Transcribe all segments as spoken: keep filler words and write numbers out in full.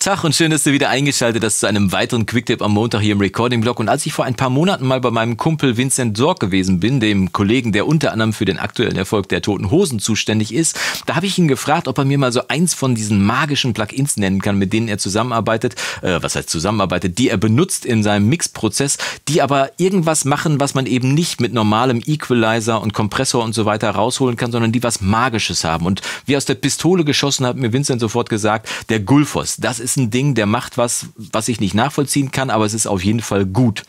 Tag und schön, dass du wieder eingeschaltet hast zu einem weiteren Quicktip am Montag hier im Recording Blog. Und als ich vor ein paar Monaten mal bei meinem Kumpel Vincent Sorg gewesen bin, dem Kollegen, der unter anderem für den aktuellen Erfolg der Toten Hosen zuständig ist, da habe ich ihn gefragt, ob er mir mal so eins von diesen magischen Plugins nennen kann, mit denen er zusammenarbeitet, äh, was heißt zusammenarbeitet, die er benutzt in seinem Mixprozess, die aber irgendwas machen, was man eben nicht mit normalem Equalizer und Kompressor und so weiter rausholen kann, sondern die was Magisches haben. Und wie aus der Pistole geschossen hat mir Vincent sofort gesagt, der Gullfoss, das ist ein Ding, der macht was, was ich nicht nachvollziehen kann, aber es ist auf jeden Fall gut.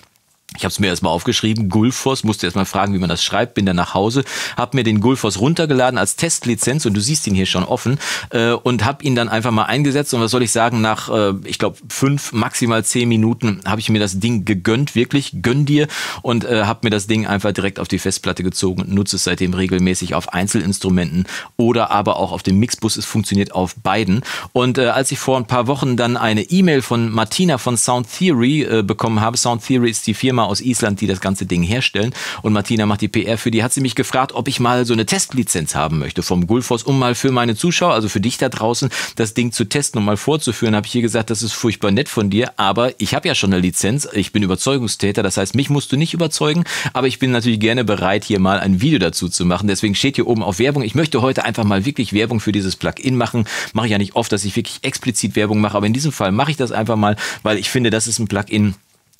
Ich habe es mir erstmal aufgeschrieben, Gullfoss, musste erstmal fragen, wie man das schreibt, bin dann nach Hause, habe mir den Gullfoss runtergeladen als Testlizenz und du siehst ihn hier schon offen äh, und habe ihn dann einfach mal eingesetzt und was soll ich sagen, nach äh, ich glaube fünf, maximal zehn Minuten habe ich mir das Ding gegönnt, wirklich, gönn dir und äh, habe mir das Ding einfach direkt auf die Festplatte gezogen und nutze es seitdem regelmäßig auf Einzelinstrumenten oder aber auch auf dem Mixbus, es funktioniert auf beiden und äh, als ich vor ein paar Wochen dann eine E-Mail von Martina von Sound Theory äh, bekommen habe, Sound Theory ist die Firma aus Island, die das ganze Ding herstellen und Martina macht die P R für die, hat sie mich gefragt, ob ich mal so eine Testlizenz haben möchte vom Gullfoss, um mal für meine Zuschauer, also für dich da draußen, das Ding zu testen und mal vorzuführen, habe ich hier gesagt, das ist furchtbar nett von dir, aber ich habe ja schon eine Lizenz, ich bin Überzeugungstäter, das heißt, mich musst du nicht überzeugen, aber ich bin natürlich gerne bereit, hier mal ein Video dazu zu machen, deswegen steht hier oben auf Werbung, ich möchte heute einfach mal wirklich Werbung für dieses Plugin machen, mache ich ja nicht oft, dass ich wirklich explizit Werbung mache, aber in diesem Fall mache ich das einfach mal, weil ich finde, das ist ein Plugin,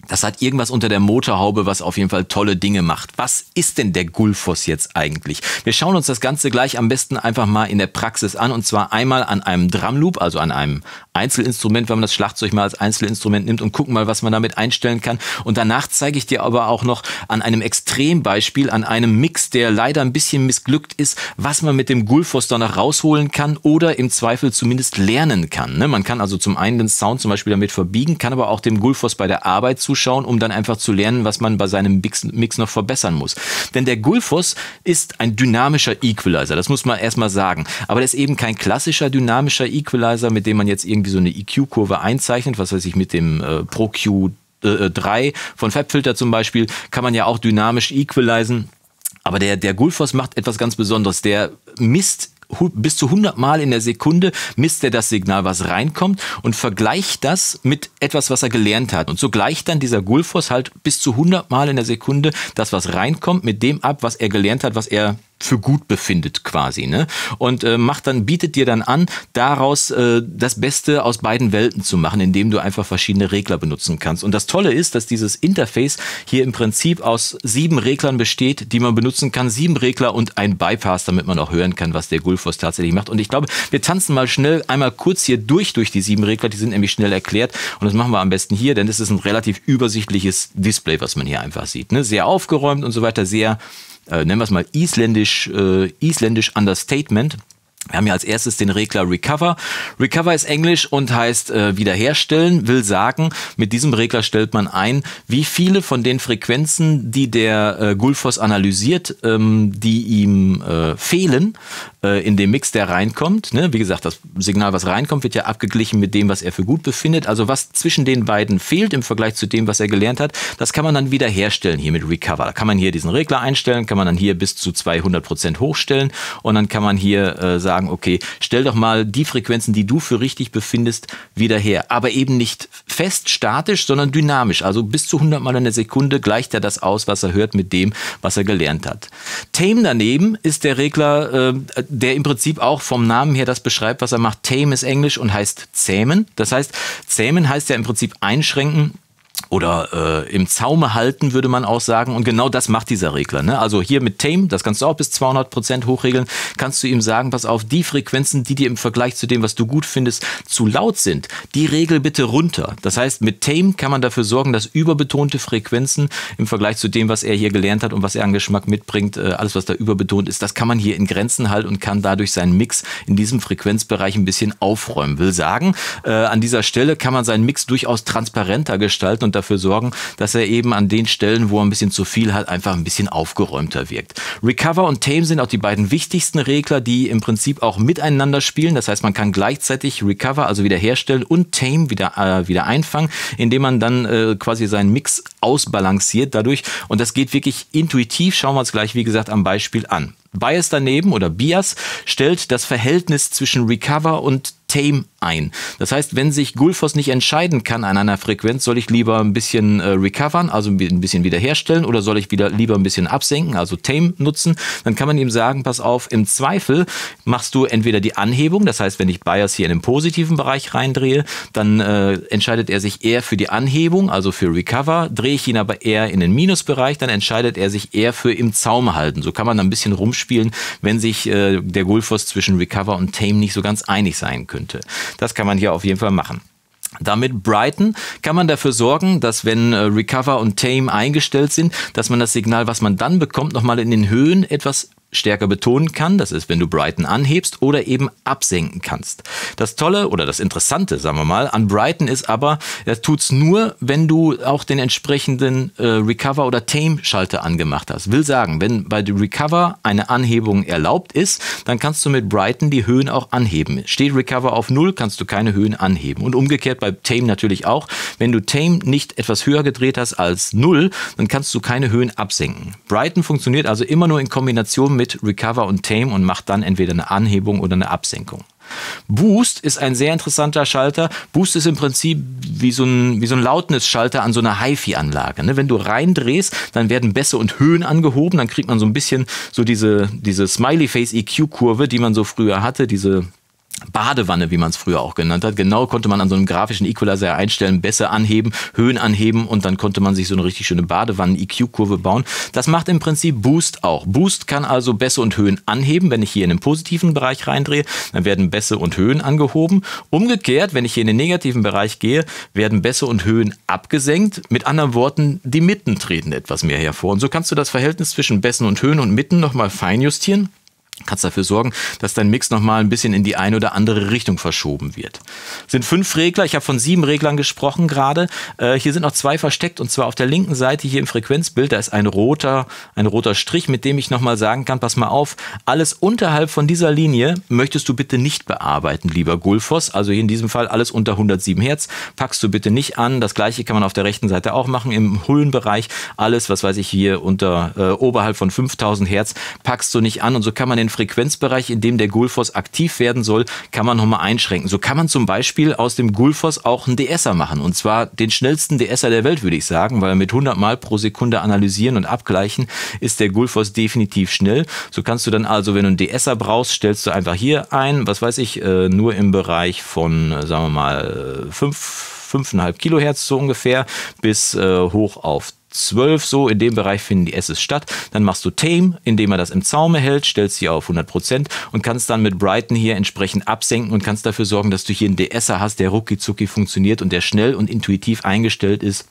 das hat irgendwas unter der Motorhaube, was auf jeden Fall tolle Dinge macht. Was ist denn der Gullfoss jetzt eigentlich? Wir schauen uns das Ganze gleich am besten einfach mal in der Praxis an und zwar einmal an einem Drumloop, also an einem Einzelinstrument, wenn man das Schlagzeug mal als Einzelinstrument nimmt und gucken mal, was man damit einstellen kann. Und danach zeige ich dir aber auch noch an einem Extrembeispiel, an einem Mix, der leider ein bisschen missglückt ist, was man mit dem Gullfoss danach rausholen kann oder im Zweifel zumindest lernen kann. Man kann also zum einen den Sound zum Beispiel damit verbiegen, kann aber auch dem Gullfoss bei der Arbeit zu schauen, um dann einfach zu lernen, was man bei seinem Mix noch verbessern muss. Denn der Gullfoss ist ein dynamischer Equalizer, das muss man erstmal sagen. Aber das ist eben kein klassischer dynamischer Equalizer, mit dem man jetzt irgendwie so eine E Q-Kurve einzeichnet, was weiß ich, mit dem äh, Pro Q drei von FabFilter zum Beispiel, kann man ja auch dynamisch equalisen. Aber der, der Gullfoss macht etwas ganz Besonderes, der misst bis zu hundert Mal in der Sekunde misst er das Signal, was reinkommt und vergleicht das mit etwas, was er gelernt hat. Und so gleicht dann dieser Gullfoss halt bis zu hundert Mal in der Sekunde das, was reinkommt, mit dem ab, was er gelernt hat, was er für gut befindet quasi, ne? Und äh, macht dann, bietet dir dann an, daraus äh, das Beste aus beiden Welten zu machen, indem du einfach verschiedene Regler benutzen kannst. Und das Tolle ist, dass dieses Interface hier im Prinzip aus sieben Reglern besteht, die man benutzen kann. Sieben Regler und ein Bypass, damit man auch hören kann, was der Gullfoss tatsächlich macht. Und ich glaube, wir tanzen mal schnell einmal kurz hier durch, durch die sieben Regler, die sind nämlich schnell erklärt. Und das machen wir am besten hier, denn das ist ein relativ übersichtliches Display, was man hier einfach sieht, ne? Sehr aufgeräumt und so weiter, sehr... Äh, nennen wir es mal isländisch, äh, isländisch Understatement. Wir haben ja als erstes den Regler Recover. Recover ist Englisch und heißt äh, wiederherstellen, will sagen, mit diesem Regler stellt man ein, wie viele von den Frequenzen, die der äh, Gullfoss analysiert, ähm, die ihm äh, fehlen äh, in dem Mix, der reinkommt. Ne? Wie gesagt, das Signal, was reinkommt, wird ja abgeglichen mit dem, was er für gut befindet. Also was zwischen den beiden fehlt im Vergleich zu dem, was er gelernt hat, das kann man dann wiederherstellen hier mit Recover. Da kann man hier diesen Regler einstellen, kann man dann hier bis zu zweihundert Prozent hochstellen und dann kann man hier äh, sagen, okay, stell doch mal die Frequenzen, die du für richtig befindest, wieder her. Aber eben nicht fest, statisch, sondern dynamisch. Also bis zu hundert Mal in der Sekunde gleicht er das aus, was er hört, mit dem, was er gelernt hat. Tame daneben ist der Regler, äh, der im Prinzip auch vom Namen her das beschreibt, was er macht. Tame ist Englisch und heißt zähmen. Das heißt, zähmen heißt ja im Prinzip einschränken oder äh, im Zaume halten, würde man auch sagen. Und genau das macht dieser Regler, ne? Also hier mit Tame, das kannst du auch bis zweihundert Prozent hochregeln, kannst du ihm sagen, pass auf, die Frequenzen, die dir im Vergleich zu dem, was du gut findest, zu laut sind, die regel bitte runter. Das heißt, mit Tame kann man dafür sorgen, dass überbetonte Frequenzen im Vergleich zu dem, was er hier gelernt hat und was er an Geschmack mitbringt, äh, alles, was da überbetont ist, das kann man hier in Grenzen halten und kann dadurch seinen Mix in diesem Frequenzbereich ein bisschen aufräumen. Will sagen, äh, an dieser Stelle kann man seinen Mix durchaus transparenter gestalten und Und dafür sorgen, dass er eben an den Stellen, wo er ein bisschen zu viel hat, einfach ein bisschen aufgeräumter wirkt. Recover und Tame sind auch die beiden wichtigsten Regler, die im Prinzip auch miteinander spielen. Das heißt, man kann gleichzeitig Recover, also wiederherstellen, und Tame wieder, äh, wieder einfangen, indem man dann äh, quasi seinen Mix ausbalanciert dadurch. Und das geht wirklich intuitiv. Schauen wir uns gleich, wie gesagt, am Beispiel an. Bias daneben oder Bias stellt das Verhältnis zwischen Recover und Tame ein. Das heißt, wenn sich Gullfoss nicht entscheiden kann an einer Frequenz, soll ich lieber ein bisschen äh, recovern, also ein bisschen wiederherstellen, oder soll ich wieder lieber ein bisschen absenken, also Tame nutzen, dann kann man ihm sagen, pass auf, im Zweifel machst du entweder die Anhebung, das heißt, wenn ich Bias hier in den positiven Bereich reindrehe, dann äh, entscheidet er sich eher für die Anhebung, also für Recover, drehe ich ihn aber eher in den Minusbereich, dann entscheidet er sich eher für im Zaum halten. So kann man dann ein bisschen rumspielen, wenn sich äh, der Gullfoss zwischen Recover und Tame nicht so ganz einig sein können. Das kann man hier auf jeden Fall machen. Damit Brighten kann man dafür sorgen, dass wenn Recover und Tame eingestellt sind, dass man das Signal, was man dann bekommt, nochmal in den Höhen etwas stärker betonen kann. Das ist, wenn du Brighten anhebst oder eben absenken kannst. Das Tolle oder das Interessante, sagen wir mal, an Brighten ist aber, das tut's nur, wenn du auch den entsprechenden äh, Recover- oder Tame-Schalter angemacht hast. Will sagen, wenn bei dem Recover eine Anhebung erlaubt ist, dann kannst du mit Brighten die Höhen auch anheben. Steht Recover auf null, kannst du keine Höhen anheben. Und umgekehrt bei Tame natürlich auch. Wenn du Tame nicht etwas höher gedreht hast als null, dann kannst du keine Höhen absenken. Brighten funktioniert also immer nur in Kombination mit mit Recover und Tame und macht dann entweder eine Anhebung oder eine Absenkung. Boost ist ein sehr interessanter Schalter. Boost ist im Prinzip wie so ein, wie so ein Lautnisschalter an so einer Hi-Fi-Anlage. Ne? Wenn du reindrehst, dann werden Bässe und Höhen angehoben. Dann kriegt man so ein bisschen so diese, diese Smiley-Face-E Q-Kurve, die man so früher hatte, diese Badewanne, wie man es früher auch genannt hat. Genau, konnte man an so einem grafischen Equalizer einstellen, Bässe anheben, Höhen anheben und dann konnte man sich so eine richtig schöne Badewannen-E Q-Kurve bauen. Das macht im Prinzip Boost auch. Boost kann also Bässe und Höhen anheben. Wenn ich hier in den positiven Bereich reindrehe, dann werden Bässe und Höhen angehoben. Umgekehrt, wenn ich hier in den negativen Bereich gehe, werden Bässe und Höhen abgesenkt. Mit anderen Worten, die Mitten treten etwas mehr hervor. Und so kannst du das Verhältnis zwischen Bässen und Höhen und Mitten nochmal fein justieren. Kannst dafür sorgen, dass dein Mix nochmal ein bisschen in die eine oder andere Richtung verschoben wird. Es sind fünf Regler, ich habe von sieben Reglern gesprochen gerade. Äh, hier sind noch zwei versteckt und zwar auf der linken Seite hier im Frequenzbild, da ist ein roter, ein roter Strich, mit dem ich nochmal sagen kann, pass mal auf, alles unterhalb von dieser Linie möchtest du bitte nicht bearbeiten, lieber Gullfoss. Also hier in diesem Fall alles unter hundertsieben Hertz, packst du bitte nicht an. Das gleiche kann man auf der rechten Seite auch machen, im Hullenbereich. Alles, was weiß ich hier, unter äh, oberhalb von fünftausend Hertz packst du nicht an und so kann man den Frequenzbereich, in dem der Gullfoss aktiv werden soll, kann man nochmal einschränken. So kann man zum Beispiel aus dem Gullfoss auch einen D S er machen. Und zwar den schnellsten D S er der Welt, würde ich sagen, weil mit hundert Mal pro Sekunde analysieren und abgleichen ist der Gullfoss definitiv schnell. So kannst du dann also, wenn du einen D S er brauchst, stellst du einfach hier ein, was weiß ich, nur im Bereich von, sagen wir mal, fünf, fünf Komma fünf Kilohertz so ungefähr bis hoch auf zwölf, so in dem Bereich finden die S's statt. Dann machst du Tame, indem er das im Zaume hält, stellst hier auf hundert Prozent und kannst dann mit Brighten hier entsprechend absenken und kannst dafür sorgen, dass du hier einen D S er hast, der rucki-zucki funktioniert und der schnell und intuitiv eingestellt ist.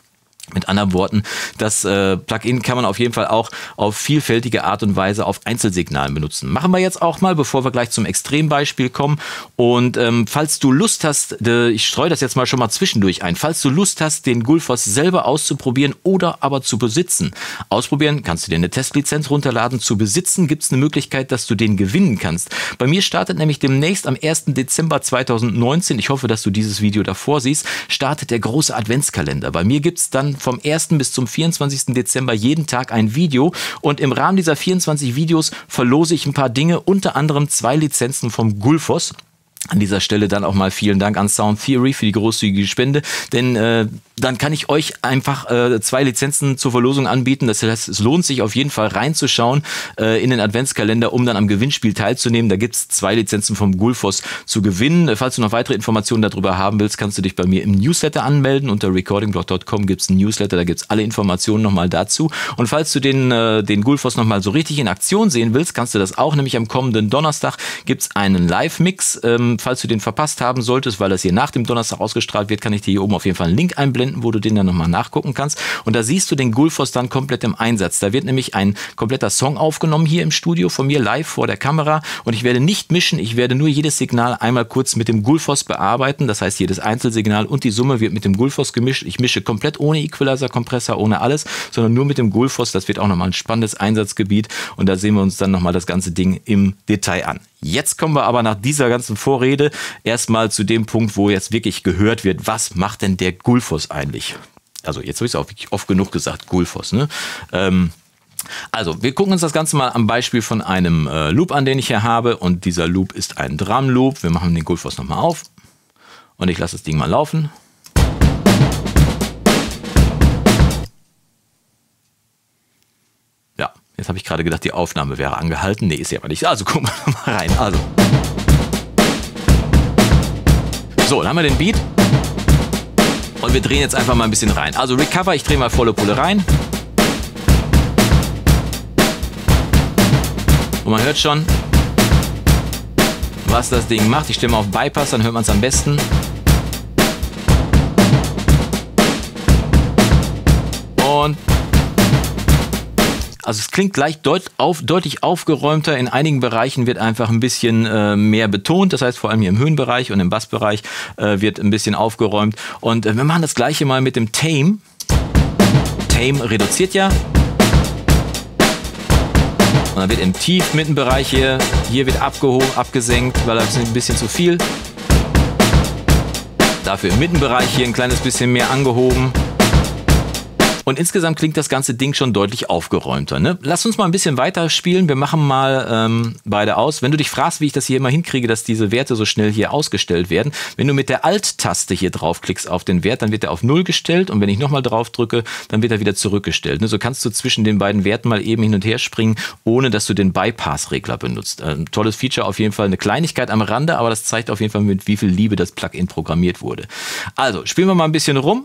Mit anderen Worten, das äh, Plugin kann man auf jeden Fall auch auf vielfältige Art und Weise auf Einzelsignalen benutzen. Machen wir jetzt auch mal, bevor wir gleich zum Extrembeispiel kommen. Und ähm, falls du Lust hast, äh, ich streue das jetzt mal schon mal zwischendurch ein, falls du Lust hast, den Gullfoss selber auszuprobieren oder aber zu besitzen. Ausprobieren kannst du dir eine Testlizenz runterladen. Zu besitzen gibt es eine Möglichkeit, dass du den gewinnen kannst. Bei mir startet nämlich demnächst am ersten Dezember zweitausendneunzehn, ich hoffe, dass du dieses Video davor siehst, startet der große Adventskalender. Bei mir gibt es dann vom ersten bis zum vierundzwanzigsten Dezember jeden Tag ein Video und im Rahmen dieser vierundzwanzig Videos verlose ich ein paar Dinge, unter anderem zwei Lizenzen vom Gullfoss. An dieser Stelle dann auch mal vielen Dank an Sound Theory für die großzügige Spende, denn äh, dann kann ich euch einfach äh, zwei Lizenzen zur Verlosung anbieten. Das heißt, es lohnt sich auf jeden Fall reinzuschauen äh, in den Adventskalender, um dann am Gewinnspiel teilzunehmen. Da gibt es zwei Lizenzen vom Gullfoss zu gewinnen. Falls du noch weitere Informationen darüber haben willst, kannst du dich bei mir im Newsletter anmelden. Unter recording blog punkt com gibt es einen Newsletter, da gibt es alle Informationen nochmal dazu. Und falls du den, äh, den Gullfoss nochmal so richtig in Aktion sehen willst, kannst du das auch, nämlich am kommenden Donnerstag gibt es einen Live-Mix. ähm, Falls du den verpasst haben solltest, weil das hier nach dem Donnerstag ausgestrahlt wird, kann ich dir hier oben auf jeden Fall einen Link einblenden, wo du den dann nochmal nachgucken kannst. Und da siehst du den Gullfoss dann komplett im Einsatz. Da wird nämlich ein kompletter Song aufgenommen hier im Studio von mir live vor der Kamera und ich werde nicht mischen, ich werde nur jedes Signal einmal kurz mit dem Gullfoss bearbeiten. Das heißt, jedes Einzelsignal und die Summe wird mit dem Gullfoss gemischt. Ich mische komplett ohne Equalizer, Kompressor, ohne alles, sondern nur mit dem Gullfoss. Das wird auch nochmal ein spannendes Einsatzgebiet und da sehen wir uns dann nochmal das ganze Ding im Detail an. Jetzt kommen wir aber nach dieser ganzen Vorrede erstmal zu dem Punkt, wo jetzt wirklich gehört wird, was macht denn der Gullfoss eigentlich? Also jetzt habe ich es auch oft genug gesagt, Gullfoss, ne? Ähm, Also, wir gucken uns das Ganze mal am Beispiel von einem äh, Loop an, den ich hier habe. Und dieser Loop ist ein Drum-Loop. Wir machen den Gullfoss nochmal auf. Und ich lasse das Ding mal laufen. Ja, jetzt habe ich gerade gedacht, die Aufnahme wäre angehalten. Nee, ist sie aber nicht. Also, gucken wir mal rein. Also. So, dann haben wir den Beat. Und wir drehen jetzt einfach mal ein bisschen rein. Also, Recover, ich drehe mal volle Pulle rein. Und man hört schon, was das Ding macht. Ich stimme auf Bypass, dann hört man es am besten. Und also es klingt gleich deut auf, deutlich aufgeräumter. In einigen Bereichen wird einfach ein bisschen äh, mehr betont. Das heißt, vor allem hier im Höhenbereich und im Bassbereich äh, wird ein bisschen aufgeräumt. Und äh, wir machen das gleiche mal mit dem Tame. Tame reduziert ja. Und dann wird im Tief-Mittenbereich hier, hier wird abgehoben, abgesenkt, weil das ist ein bisschen zu viel. Dafür im Mittenbereich hier ein kleines bisschen mehr angehoben. Und insgesamt klingt das ganze Ding schon deutlich aufgeräumter. Ne? Lass uns mal ein bisschen weiterspielen. Wir machen mal ähm, beide aus. Wenn du dich fragst, wie ich das hier immer hinkriege, dass diese Werte so schnell hier ausgestellt werden. Wenn du mit der Alt-Taste hier draufklickst auf den Wert, dann wird er auf null gestellt. Und wenn ich nochmal drauf drücke, dann wird er wieder zurückgestellt. Ne? So kannst du zwischen den beiden Werten mal eben hin und her springen, ohne dass du den Bypass-Regler benutzt. Ein tolles Feature auf jeden Fall. Eine Kleinigkeit am Rande, aber das zeigt auf jeden Fall, mit wie viel Liebe das Plugin programmiert wurde. Also, spielen wir mal ein bisschen rum.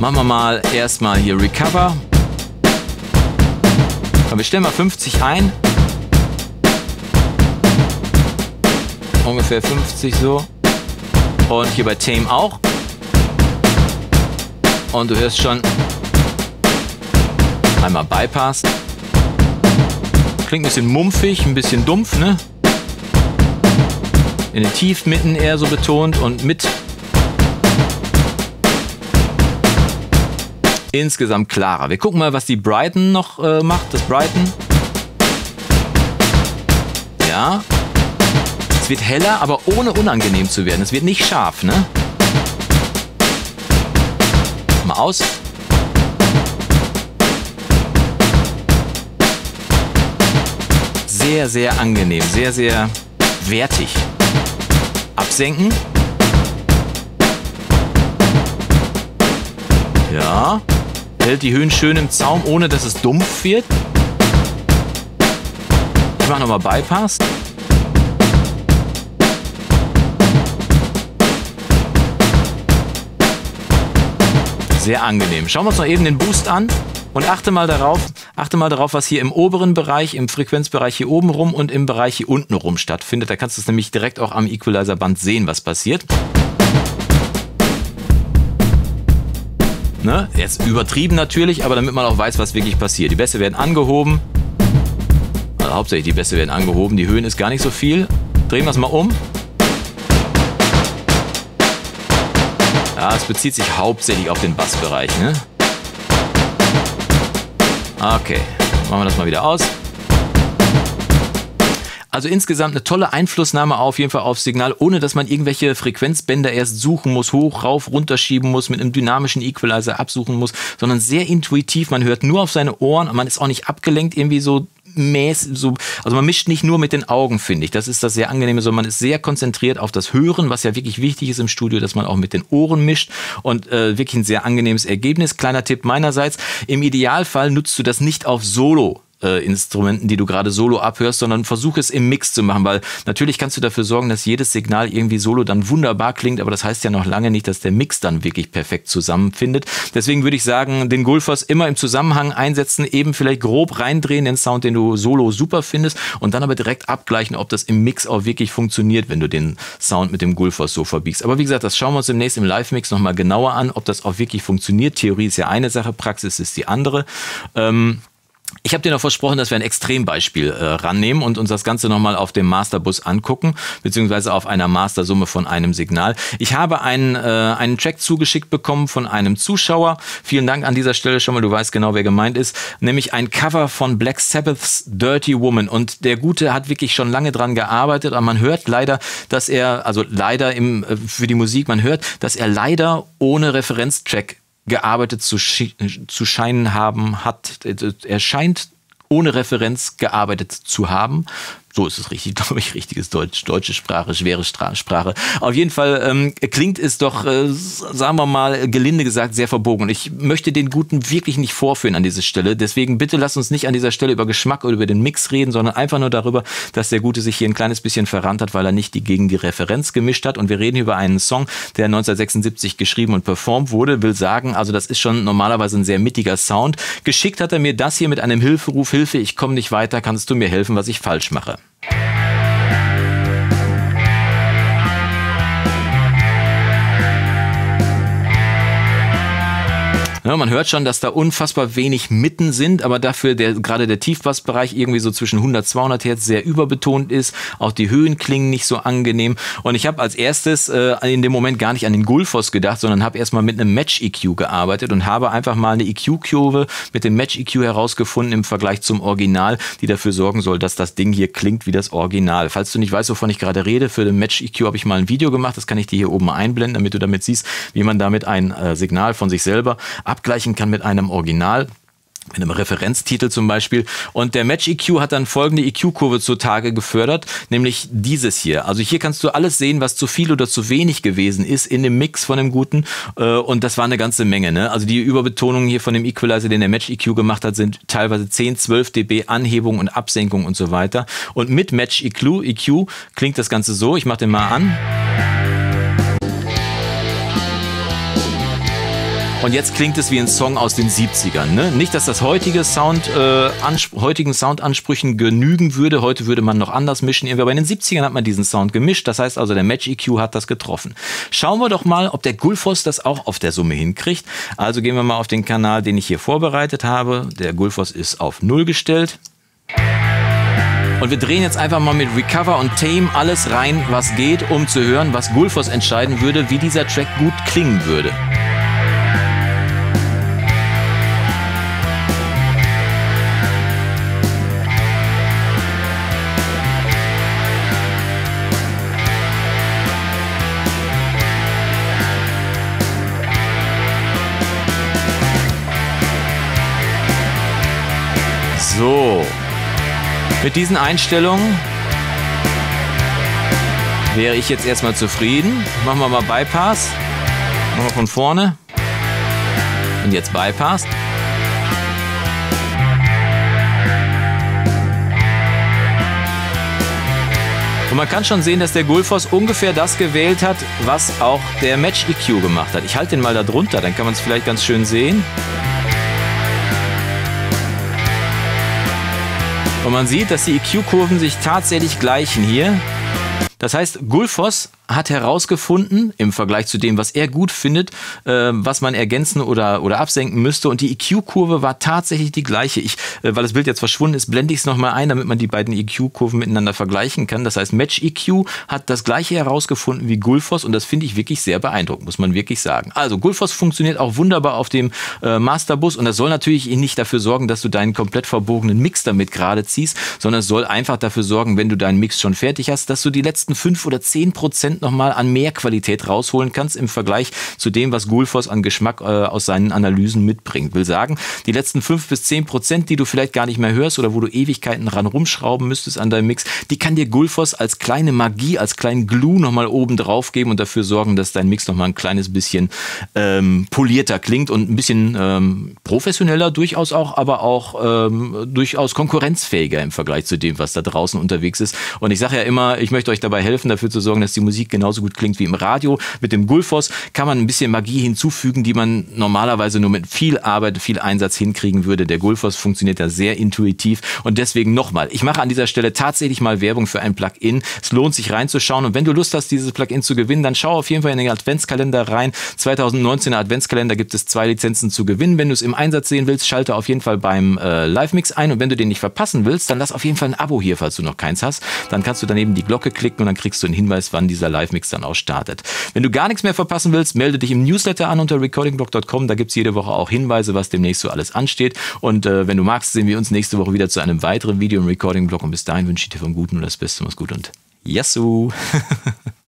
Machen wir mal erstmal hier Recover. Wir stellen mal fünfzig ein. Ungefähr fünfzig so. Und hier bei Tame auch. Und du hörst schon einmal Bypass. Klingt ein bisschen mumpfig, ein bisschen dumpf, ne? In den Tiefmitten eher so betont und mit. Insgesamt klarer. Wir gucken mal, was die Brighton noch äh, macht. Das Brighton. Ja. Es wird heller, aber ohne unangenehm zu werden. Es wird nicht scharf, ne? Mal aus. Sehr, sehr angenehm. Sehr, sehr wertig. Absenken. Ja. Hält die Höhen schön im Zaum, ohne dass es dumpf wird. Ich mache nochmal Bypass. Sehr angenehm. Schauen wir uns noch eben den Boost an und achte mal darauf, achte mal darauf, was hier im oberen Bereich, im Frequenzbereich hier oben rum und im Bereich hier unten rum stattfindet. Da kannst du es nämlich direkt auch am Equalizer-Band sehen, was passiert. Ne? Jetzt übertrieben natürlich, aber damit man auch weiß, was wirklich passiert. Die Bässe werden angehoben. Also hauptsächlich die Bässe werden angehoben. Die Höhen ist gar nicht so viel. Drehen wir es mal um. Ja, es bezieht sich hauptsächlich auf den Bassbereich. Ne? Okay, machen wir das mal wieder aus. Also insgesamt eine tolle Einflussnahme auf jeden Fall aufs Signal, ohne dass man irgendwelche Frequenzbänder erst suchen muss, hoch, rauf, runterschieben muss, mit einem dynamischen Equalizer absuchen muss, sondern sehr intuitiv. Man hört nur auf seine Ohren und man ist auch nicht abgelenkt irgendwie so mäßig. So, also man mischt nicht nur mit den Augen, finde ich. Das ist das sehr Angenehme, sondern man ist sehr konzentriert auf das Hören, was ja wirklich wichtig ist im Studio, dass man auch mit den Ohren mischt und äh, wirklich ein sehr angenehmes Ergebnis. Kleiner Tipp meinerseits, im Idealfall nutzt du das nicht auf Solo. Äh, Instrumenten, die du gerade solo abhörst, sondern versuche es im Mix zu machen, weil natürlich kannst du dafür sorgen, dass jedes Signal irgendwie solo dann wunderbar klingt, aber das heißt ja noch lange nicht, dass der Mix dann wirklich perfekt zusammenfindet. Deswegen würde ich sagen, den Gullfoss immer im Zusammenhang einsetzen, eben vielleicht grob reindrehen, den Sound, den du solo super findest und dann aber direkt abgleichen, ob das im Mix auch wirklich funktioniert, wenn du den Sound mit dem Gullfoss so verbiegst. Aber wie gesagt, das schauen wir uns demnächst im Live-Mix nochmal genauer an, ob das auch wirklich funktioniert. Theorie ist ja eine Sache, Praxis ist die andere. Ähm, Ich habe dir noch versprochen, dass wir ein Extrembeispiel äh, rannehmen und uns das Ganze nochmal auf dem Masterbus angucken, beziehungsweise auf einer Mastersumme von einem Signal. Ich habe einen, äh, einen Track zugeschickt bekommen von einem Zuschauer. Vielen Dank an dieser Stelle schon mal, du weißt genau, wer gemeint ist. Nämlich ein Cover von Black Sabbaths Dirty Woman. Und der Gute hat wirklich schon lange dran gearbeitet, aber man hört leider, dass er, also leider im, für die Musik, man hört, dass er leider ohne Referenztrack gearbeitet zu, zu scheinen haben, hat, er scheint ohne Referenz gearbeitet zu haben. So ist es richtig, glaube ich, richtiges Deutsch, deutsche Sprache, schwere Stra Sprache. Auf jeden Fall ähm, klingt es doch, äh, sagen wir mal, gelinde gesagt, sehr verbogen. Ich möchte den Guten wirklich nicht vorführen an dieser Stelle. Deswegen bitte lasst uns nicht an dieser Stelle über Geschmack oder über den Mix reden, sondern einfach nur darüber, dass der Gute sich hier ein kleines bisschen verrannt hat, weil er nicht die, gegen die Referenz gemischt hat. Und wir reden über einen Song, der neunzehnhundertsechsundsiebzig geschrieben und performt wurde. Will sagen, also das ist schon normalerweise ein sehr mittiger Sound. Geschickt hat er mir das hier mit einem Hilferuf: Hilfe, ich komme nicht weiter, kannst du mir helfen, was ich falsch mache? Ja, man hört schon, dass da unfassbar wenig Mitten sind, aber dafür der, gerade der Tiefbassbereich irgendwie so zwischen hundert bis zweihundert Hertz sehr überbetont ist. Auch die Höhen klingen nicht so angenehm. Und ich habe als erstes äh, in dem Moment gar nicht an den Gullfoss gedacht, sondern habe erstmal mit einem Match-E Q gearbeitet und habe einfach mal eine E Q-Kurve mit dem Match-E Q herausgefunden im Vergleich zum Original, die dafür sorgen soll, dass das Ding hier klingt wie das Original. Falls du nicht weißt, wovon ich gerade rede, für den Match-E Q habe ich mal ein Video gemacht. Das kann ich dir hier oben mal einblenden, damit du damit siehst, wie man damit ein äh, Signal von sich selber ab abgleichen kann mit einem Original, mit einem Referenztitel zum Beispiel. Und der Match-E Q hat dann folgende E Q-Kurve zutage gefördert, nämlich dieses hier. Also hier kannst du alles sehen, was zu viel oder zu wenig gewesen ist in dem Mix von dem Guten. Und das war eine ganze Menge, ne? Also die Überbetonungen hier von dem Equalizer, den der Match-E Q gemacht hat, sind teilweise zehn, zwölf dB Anhebung und Absenkung und so weiter. Und mit Match-E Q klingt das Ganze so. Ich mache den mal an. Und jetzt klingt es wie ein Song aus den siebzigern. Ne? Nicht, dass das heutige Sound, äh, heutigen Soundansprüchen genügen würde. Heute würde man noch anders mischen. Aber in den siebzigern hat man diesen Sound gemischt. Das heißt also, der Match-E Q hat das getroffen. Schauen wir doch mal, ob der Gullfoss das auch auf der Summe hinkriegt. Also gehen wir mal auf den Kanal, den ich hier vorbereitet habe. Der Gullfoss ist auf null gestellt. Und wir drehen jetzt einfach mal mit Recover und Tame alles rein, was geht, um zu hören, was Gullfoss entscheiden würde, wie dieser Track gut klingen würde. So, mit diesen Einstellungen wäre ich jetzt erstmal zufrieden. Machen wir mal Bypass. Machen wir von vorne. Und jetzt Bypass. Und man kann schon sehen, dass der Gullfoss ungefähr das gewählt hat, was auch der Match-E Q gemacht hat. Ich halte den mal da drunter, dann kann man es vielleicht ganz schön sehen. Und man sieht, dass die E Q-Kurven sich tatsächlich gleichen hier. Das heißt, Gullfoss hat herausgefunden, im Vergleich zu dem, was er gut findet, äh, was man ergänzen oder, oder absenken müsste. Und die E Q-Kurve war tatsächlich die gleiche. Ich, äh, weil das Bild jetzt verschwunden ist, blende ich es nochmal ein, damit man die beiden E Q-Kurven miteinander vergleichen kann. Das heißt, Match-E Q hat das Gleiche herausgefunden wie Gullfoss. Und das finde ich wirklich sehr beeindruckend, muss man wirklich sagen. Also, Gullfoss funktioniert auch wunderbar auf dem äh, Masterbus. Und das soll natürlich nicht dafür sorgen, dass du deinen komplett verbogenen Mix damit gerade ziehst, sondern es soll einfach dafür sorgen, wenn du deinen Mix schon fertig hast, dass du die letzten fünf oder zehn Prozent nochmal an mehr Qualität rausholen kannst im Vergleich zu dem, was Gullfoss an Geschmack äh, aus seinen Analysen mitbringt. Will sagen, die letzten fünf bis zehn Prozent, die du vielleicht gar nicht mehr hörst oder wo du Ewigkeiten ran rumschrauben müsstest an deinem Mix, die kann dir Gullfoss als kleine Magie, als kleinen Glue nochmal oben drauf geben und dafür sorgen, dass dein Mix nochmal ein kleines bisschen ähm, polierter klingt und ein bisschen ähm, professioneller durchaus auch, aber auch ähm, durchaus konkurrenzfähiger im Vergleich zu dem, was da draußen unterwegs ist. Und ich sage ja immer, ich möchte euch da dabei helfen, dafür zu sorgen, dass die Musik genauso gut klingt wie im Radio. Mit dem Gullfoss kann man ein bisschen Magie hinzufügen, die man normalerweise nur mit viel Arbeit, viel Einsatz hinkriegen würde. Der Gullfoss funktioniert da sehr intuitiv und deswegen nochmal, ich mache an dieser Stelle tatsächlich mal Werbung für ein Plugin. Es lohnt sich reinzuschauen und wenn du Lust hast, dieses Plugin zu gewinnen, dann schau auf jeden Fall in den Adventskalender rein. zweitausendneunzehner Adventskalender, gibt es zwei Lizenzen zu gewinnen. Wenn du es im Einsatz sehen willst, schalte auf jeden Fall beim äh, Live-Mix ein und wenn du den nicht verpassen willst, dann lass auf jeden Fall ein Abo hier, falls du noch keins hast. Dann kannst du daneben die Glocke klicken und dann kriegst du einen Hinweis, wann dieser Live-Mix dann auch startet. Wenn du gar nichts mehr verpassen willst, melde dich im Newsletter an unter recording blog punkt com. Da gibt es jede Woche auch Hinweise, was demnächst so alles ansteht. Und äh, wenn du magst, sehen wir uns nächste Woche wieder zu einem weiteren Video im Recording-Blog. Und bis dahin wünsche ich dir vom Guten und das Beste. Mach's gut und Yassou!